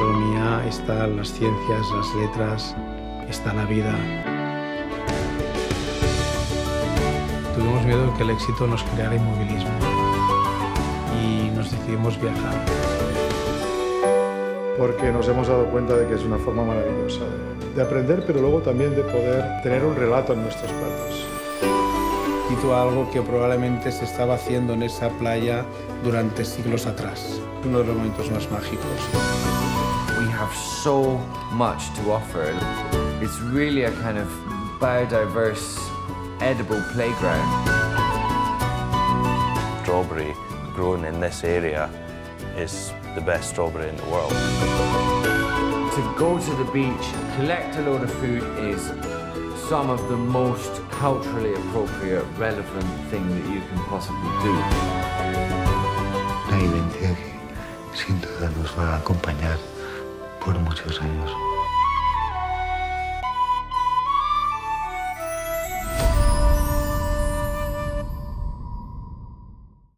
gastronomía, están las ciencias, las letras, está la vida. Tuvimos miedo de que el éxito nos creara inmovilismo y nos decidimos viajar. Porque nos hemos dado cuenta de que es una forma maravillosa de aprender, pero luego también de poder tener un relato en nuestros platos. Quito algo que probablemente se estaba haciendo en esa playa durante siglos atrás. Uno de los momentos más mágicos. We have so much to offer. It's really a kind of biodiverse, edible playground. Strawberry grown in this area is the best strawberry in the world. To go to the beach, collect a load of food is some of the most culturally appropriate, relevant thing that you can possibly do. Una vivencia que sin duda nos va a acompañar por muchos años.